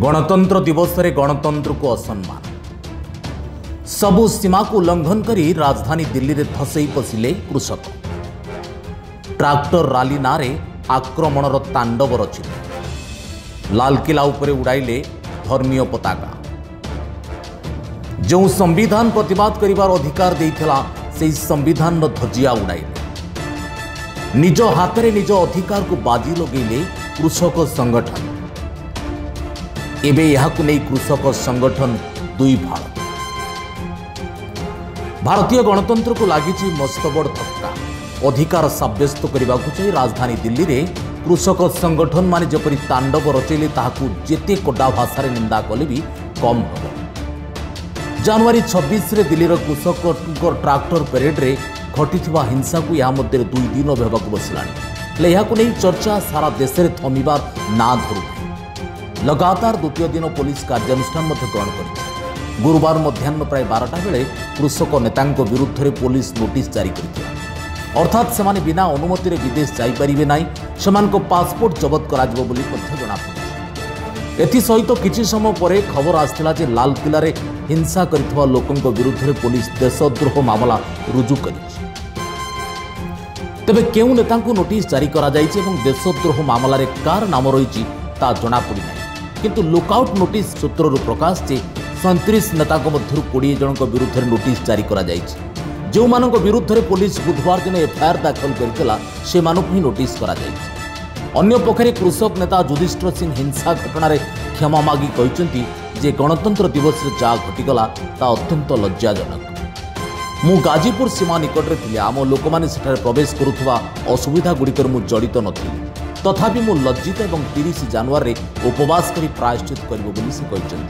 गणतंत्र दिवस रे गणतंत्र को असम्मान सबु सीमा को उल्लंघन करी राजधानी दिल्ली रे धसई पशिले कृषक ट्रैक्टर रैली नारे आक्रमणर तांडव रचित लाल किला उपरे उड़ाइले धर्मीय पताका जो संविधान प्रतिवाद करिवार अधिकार देइथिला सेई संविधान रो धजिया उड़ाइले निज हाथ रे निज अधिकार को बाजी लगेले कृषक संगठन एबे यहाकु नै कृषक संगठन दुई भाग भारतीय गणतंत्र को लगी मस्तबड़ धक्का अधिकार सब्यस्त करने को चाहे राजधानी दिल्ली रे कृषक संगठन माने जपरी तांडव रचैले ताकू जेते कोडा भाषा रे निंदा कले भी कम हो। जनवरी 26 रे दिल्ली रे कृषक ट्रैक्टर परेड रे घटी हिंसा को या मध्य दुई दिन होगा बसलानी नहीं चर्चा सारा देश में थमिबार ना धरू लगातार द्वितीय दिन पुलिस कार्यानुष्ठान ग्रहण कर गुरुवार मध्याह्न प्राय 12टा बेले कृषक नेतांको विरुद्ध रे पुलिस नोटिस जारी करथिला अर्थात सेमाने बिना अनुमति रे विदेश जाई परिबे नै सेमानको पासपोर्ट जब्त करा जबो बोली पत्र जणा पड़िछि। एथि सहित किछि समय परे खबर आस्थिला जे लाल किला रे हिंसा करिथवा लोकंको विरुद्ध रे पुलिस देशद्रोह मामला रुजु करिछि। तबे केउ नेतांको नोटिस जारी करा जाइछि एवं देशद्रोह मामला रे कार नाम रहिछि ता जणा पड़ि नै किंतु लुकआउट नोटिस सूत्ररु प्रकाश जे 37 नेता मध्य 20 जन विरुद्ध नोटिस जारी करा जो मान विरुद्ध पुलिस बुधवार दिन एफआईआर दाखल करथिला से मानक ही नोटिस करा अन्य पक्षे कृषक नेता जुधिष्ठिर सिंह हिंसा घटना रे क्षमा मागी कहते जे गणतंत्र दिवस रे जा घटिगला ता अत्यंत लज्जाजनक मु गाजीपुर सीमा निकट रे थिले आम लोक माने सेठारे प्रवेश करुवा असुविधा गुड़िकर मु जड़ित नथिली तथापि मु लज्जित और 30 जनवरी उपवास कर प्रायश्चित कर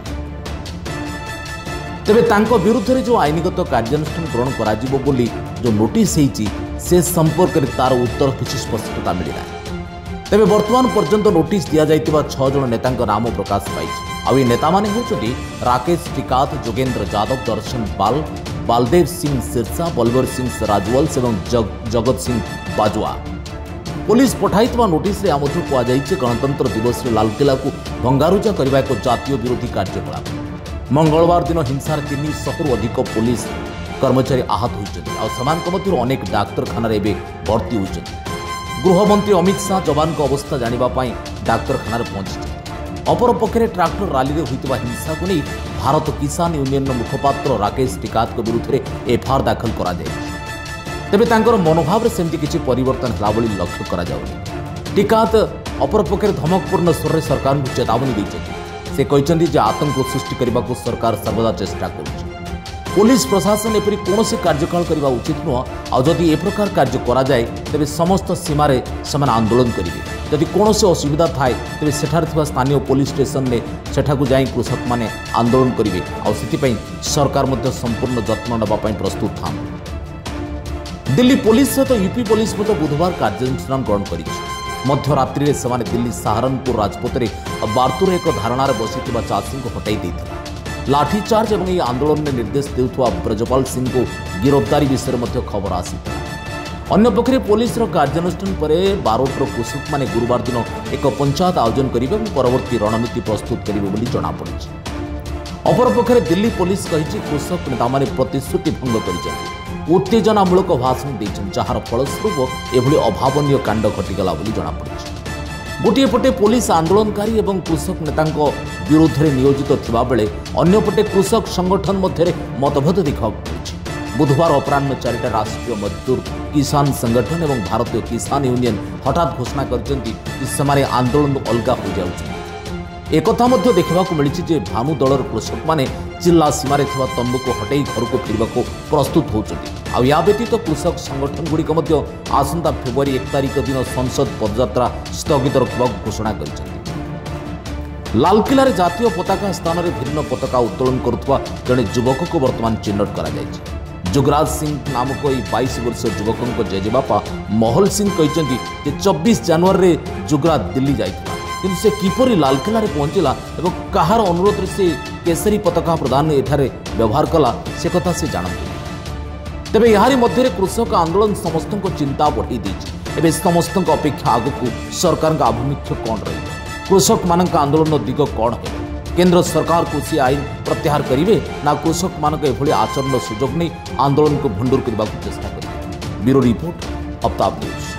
तेबे तांको विरुद्ध रे जो आईनगत कार्यानुष्ठान ग्रहण करा जिवो बोली जो नोटिस हेची से संपर्क रे तार उत्तर किछि स्पष्टता मिलिला। तेबे वर्तमान पर्यंत नोटिस दिया जाइतिबा 6 जन नेतांक नाम प्रकाश पाइछि आ ए नेता माने होचोटी राकेश टिकात जोगेंद्र यादव दर्शन पाल बालदेव सिंह सिरसा बलवर सिंह राजवल एवं जगत सिंह बाजुआ। पुलिस पठाइतिबा नोटिस रे आमथु कुआ जाइछि गणतंत्र दिवस रे लाल किला को भंगारुजा करबा एको जातीय विरोधी कार्यकलाप मंगलवार दिन हिंसार 300 अधिक पुलिस कर्मचारी आहत होइछन्ति आ समानक मध्यरु अनेक डाक्टरखाना रे भर्ती होइछन्ति। गृहमंत्री अमित शाह जवान को अवस्था जानिबा पई डाक्टरखाना रे पहुंचिछन्ति। अपर पक्षे ट्रैक्टर रैली रे होइतबा हिंसा को नहीं भारत किसान यूनियन मुखपात्र राकेश टिकात को विरुद्ध रे एफआईआर दाखल करा जाय तेबे तांकर मनोभाव रे सेमति किछि परिवर्तन होला बोली लक्ष्य करा जाउनी। टिकात अपर पक्षे धमकपूर्ण स्वर रे सरकार को चेतावनी दैछन्ति से कहते जे आतंक सृष्टि करने को सरकार सर्वदा चेष्टा कर पुलिस प्रशासन एपरी कौन कार्यकाल करने उचित नुह आ जदि ए प्रकार कार्य करा जाए तेबे समस्त सीमार से आंदोलन करेंगे जदि कौन असुविधा थाए तेबे सेठारे स्थानीय पुलिस स्टेशन में सेठाकु जाई कृषक माने आंदोलन करेंगे आउ सरकार मध्य संपूर्ण जत्न नापी प्रस्तुत था। दिल्ली पुलिस सहित यूपी पुलिस बुधवार कार्यानुष्ठान ग्रहण कर मध्यरात्रि से दिल्ली सहारनपुर राजपथ में बारतुर एक धारणार बसिवा चाषी को हटाई देता लाठीचार्ज और यह आंदोलन में निर्देश देउथवा ब्रजपाल सिंह को गिरफ्तारी विषय में खबर आसी। अन्यपक्षे पुलिस कार्यानुष्ठान पर बारोट कृषक माने गुरुवार दिन एक पंचायत आयोजन करेंगे और परवर्ती रणनीति प्रस्तुत करेंगे जमापड़ी। अपरपक्षे दिल्ली पुलिस कृषक नेता प्रतिश्रुति भंग कर उत्तेजनामूलक भाषण देखें जार फलस्वरूप एभली अभावन कांड घटिगला जमापड़ी। गोटे पटे पुलिस आंदोलनकारी और कृषक नेता विरोध में नियोजित थिबा बेले अन्यपटे कृषक संगठन मध्य मतभेद देखा बुधवार अपराह्न 4टा राष्ट्रीय मजदूर किसान संगठन और भारतीय किसान यूनियन हठात घोषणा कर आंदोलन अलग हो जाए एक मध्य देखा मिली जे भानु दलर कृषक मैंने जिला सीमार तंबू को हटाई घर को फिरने को प्रस्तुत होती आतीत कृषक संगठन गुड़िक आसंता फेब्रुआरी 1 तारिख दिन संसद पदयात्रा स्थगित रखा घोषणा कर लाल किला रे जातीय पताका स्थान में भिन्न पताका उत्तोलन करुवा जड़े युवक को बर्तमान चिन्हट कर जुगराज सिंह नामक यह 22 वर्षीय युवकों जेजेबापा महल सिंह कहते 24 जनवरी जुगराज दिल्ली जाता किंतु से किपर लाल किला रे पहुंचला और कहार अनुरोध से केसरी पताका प्रदान एठारे व्यवहार कला से कथा से जानते तेबे यारी मध्य कृषक आंदोलन समस्त को चिंता बढ़ाई देछि। समस्त अपेक्षा आगक सरकार का आभिमुख्य कौन रही कृषक मान आंदोलन दिग कौन है केन्द्र सरकार को सी आईन प्रत्याहार करेंगे ना कृषक मान आचरण सुजोग नहीं आंदोलन को भंडूर करने को चेषा करेंगे। Bureau report, Aftab news.